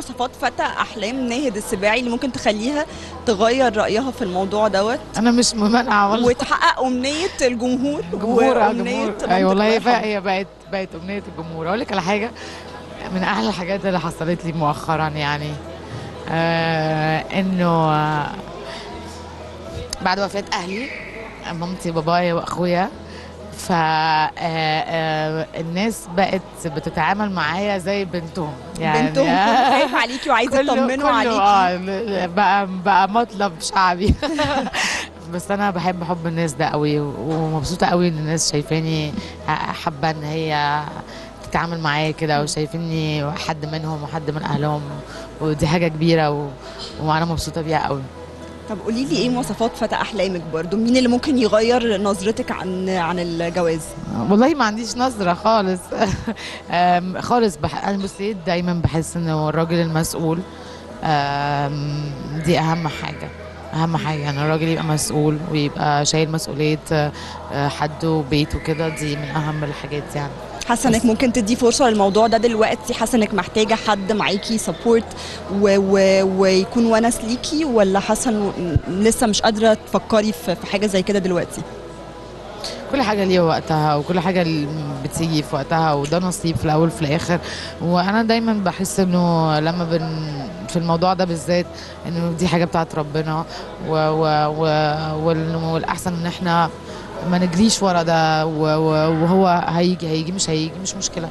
وصفات فتى أحلام ناهد السباعي اللي ممكن تخليها تغير رأيها في الموضوع دوت؟ أنا مش ممنعة والله، وتحقق أمنية الجمهور وأمنية أي والله. هي بقت أمنية الجمهور. أقول لك على حاجة من أحلى الحاجات اللي حصلت لي مؤخرا، يعني إنه بعد وفاة أهلي، مامتي بابايا وأخويا، فالناس بقت بتتعامل معايا زي بنتهم، يعني بنتهم خايفه عليكي وعايزه تطمنوا عليكي. بقى مطلب شعبي. بس انا بحب حب الناس ده قوي، ومبسوطه قوي ان الناس شايفاني حابه ان هي تتعامل معايا كده، وشايفيني حد منهم وحد من اهلهم، ودي حاجه كبيره وانا مبسوطه بيها قوي. طب قولي لي ايه مواصفات فتى احلامك برضو؟ مين اللي ممكن يغير نظرتك عن الجواز؟ والله ما عنديش نظره خالص. خالص. انا بصي دايما بحس انه الراجل المسؤول، دي اهم حاجه ان الراجل يبقى مسؤول ويبقى شايل مسؤوليه حد وبيته كده، دي من اهم الحاجات. يعني حاسه انك ممكن تدي فرصه للموضوع ده دلوقتي؟ حاسه انك محتاجه حد معاكي سبورت ويكون ونس ليكي، ولا حاسه لسه مش قادره تفكري في حاجه زي كده دلوقتي؟ كل حاجه ليها وقتها، وكل حاجه بتيجي في وقتها، وده نصيب في الاول وفي الاخر. وانا دايما بحس انه لما في الموضوع ده بالذات انه دي حاجه بتاعت ربنا، والاحسن ان احنا ما نجريش ورا ده، وهو هيجي مش مشكلة.